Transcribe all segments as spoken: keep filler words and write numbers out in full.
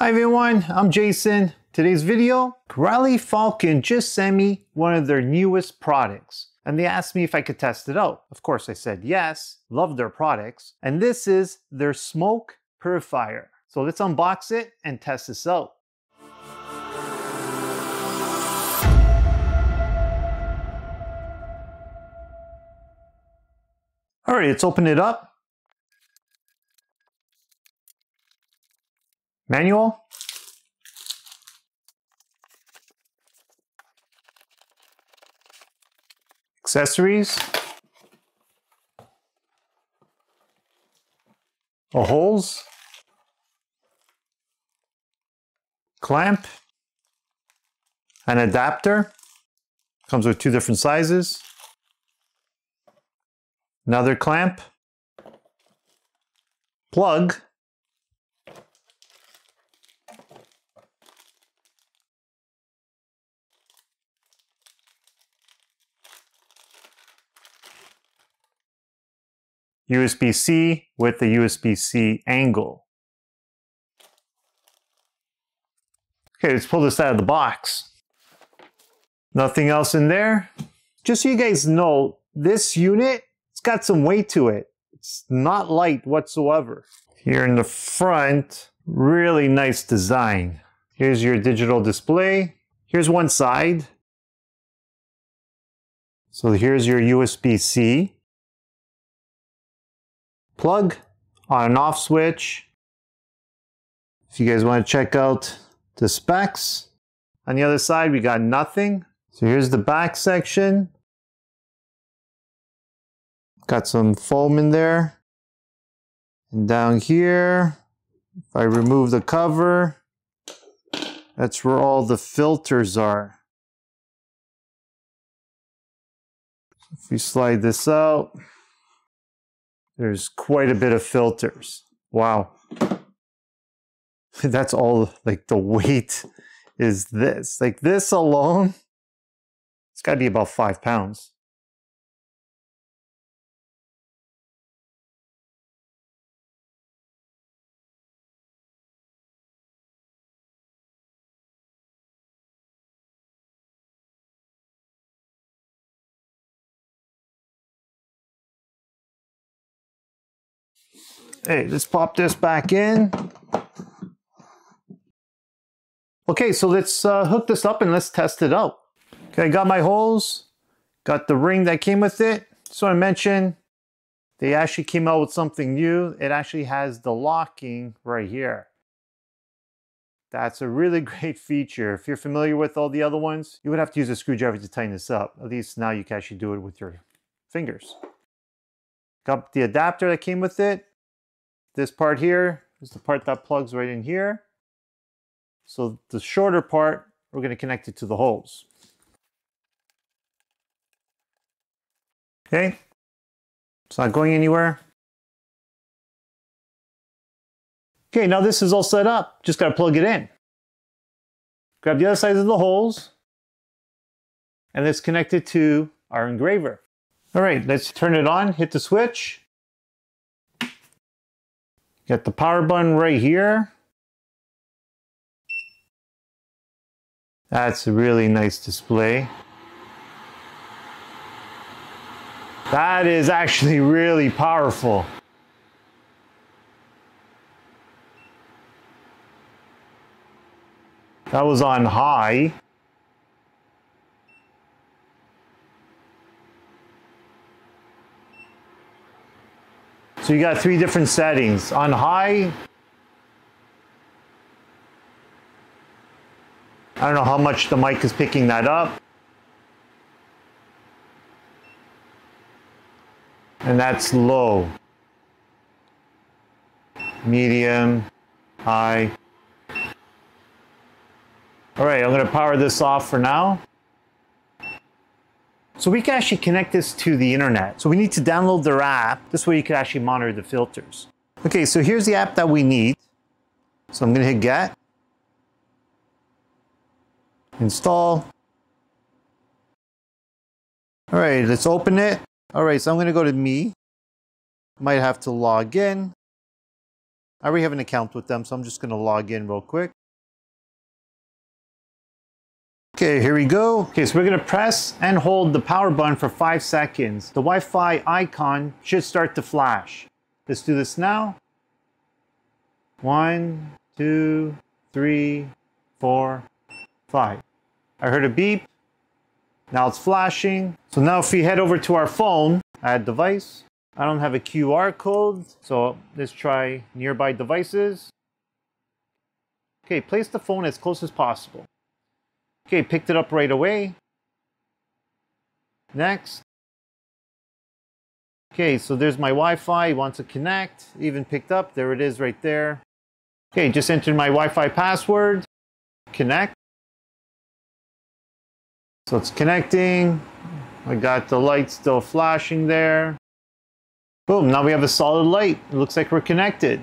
Hi everyone, I'm Jason. Today's video, Creality Falcon just sent me one of their newest products and they asked me if I could test it out. Of course I said yes, love their products. And this is their smoke purifier. So let's unbox it and test this out. All right, let's open it up. Manual. Accessories. A hose. Clamp. An adapter. Comes with two different sizes. Another clamp. Plug. U S B C with the U S B C angle. Okay, let's pull this out of the box. Nothing else in there. Just so you guys know, this unit, it's got some weight to it. It's not light whatsoever. Here in the front, really nice design. Here's your digital display. Here's one side. So here's your U S B C. Plug, on and off switch. If you guys want to check out the specs. On the other side, we got nothing. So here's the back section. Got some foam in there. And down here, if I remove the cover, that's where all the filters are. If we slide this out, there's quite a bit of filters. Wow. That's all, like the weight is this. Like this alone, it's gotta be about five pounds. Hey, let's pop this back in. Okay, so let's uh, hook this up and let's test it out. Okay, I got my hose, got the ring that came with it. So I mentioned they actually came out with something new. It actually has the locking right here. That's a really great feature. If you're familiar with all the other ones, you would have to use a screwdriver to tighten this up. At least now you can actually do it with your fingers. Got the adapter that came with it. This part here is the part that plugs right in here. So the shorter part, we're going to connect it to the holes. Okay, it's not going anywhere. Okay, now this is all set up. Just got to plug it in. Grab the other sides of the holes, and it's connected to our engraver. All right, let's turn it on, hit the switch. Get the power button right here. That's a really nice display. That is actually really powerful. That was on high. So you got three different settings. On high, I don't know how much the mic is picking that up. And that's low. Medium, high. All right, I'm gonna power this off for now. So we can actually connect this to the internet. So we need to download their app. This way you can actually monitor the filters. Okay, so here's the app that we need. So I'm gonna hit get. Install. All right, let's open it. All right, so I'm gonna go to me. Might have to log in. I already have an account with them, so I'm just going to log in real quick. Okay, here we go. Okay, so we're gonna press and hold the power button for five seconds. The Wi-Fi icon should start to flash. Let's do this now. One, two, three, four, five. I heard a beep. Now it's flashing. So now if we head over to our phone, add device. I don't have a Q R code, so let's try nearby devices. Okay, place the phone as close as possible. Okay, picked it up right away. Next. Okay, so there's my Wi-Fi. It wants to connect. Even picked up. There it is right there. Okay, just entered my Wi-Fi password. Connect. So it's connecting. I got the light still flashing there. Boom, now we have a solid light. It looks like we're connected.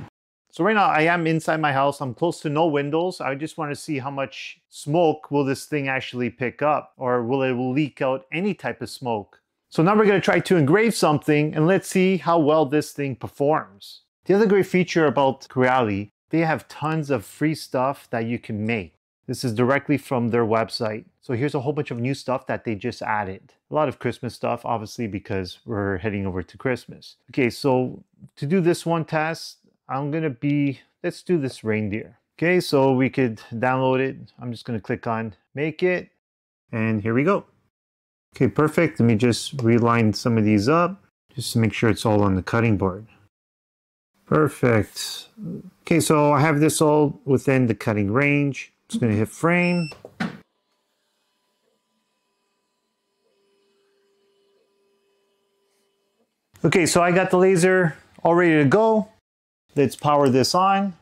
So right now I am inside my house. I'm close to no windows. I just want to see how much smoke will this thing actually pick up, or will it leak out any type of smoke. So now we're going to try to engrave something, and let's see how well this thing performs. The other great feature about Creality, they have tons of free stuff that you can make. This is directly from their website. So here's a whole bunch of new stuff that they just added. A lot of Christmas stuff, obviously, because we're heading over to Christmas. Okay, so to do this one test, I'm gonna be, let's do this reindeer. Okay, so we could download it. I'm just gonna click on make it, and here we go. Okay, perfect. Let me just reline some of these up just to make sure it's all on the cutting board. Perfect. Okay, so I have this all within the cutting range. I'm just gonna hit frame. Okay, so I got the laser all ready to go. Let's power this on.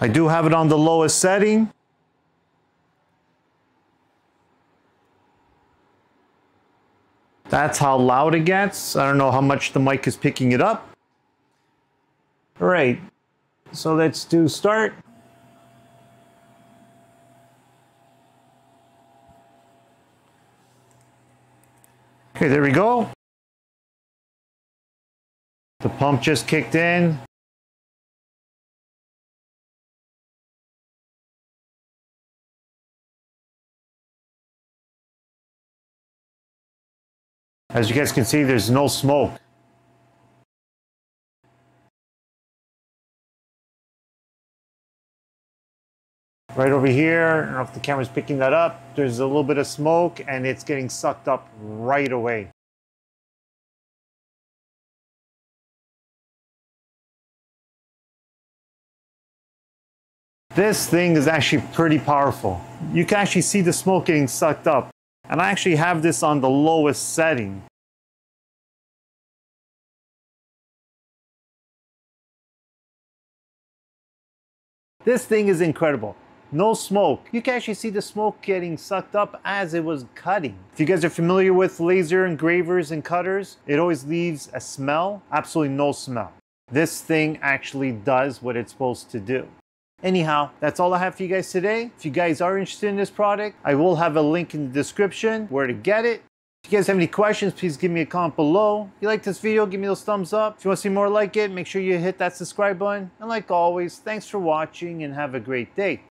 I do have it on the lowest setting. That's how loud it gets. I don't know how much the mic is picking it up. All right, so let's do start. Okay, there we go. The pump just kicked in. As you guys can see, there's no smoke. Right over here, I don't know if the camera's picking that up, there's a little bit of smoke and it's getting sucked up right away. This thing is actually pretty powerful. You can actually see the smoke getting sucked up. And I actually have this on the lowest setting. This thing is incredible. No smoke. You can actually see the smoke getting sucked up as it was cutting. If you guys are familiar with laser engravers and cutters, it always leaves a smell. Absolutely no smell. This thing actually does what it's supposed to do. Anyhow, that's all I have for you guys today. If you guys are interested in this product, I will have a link in the description where to get it. If you guys have any questions, please give me a comment below. If you like this video, give me those thumbs up. If you want to see more like it, make sure you hit that subscribe button. And like always, thanks for watching and have a great day.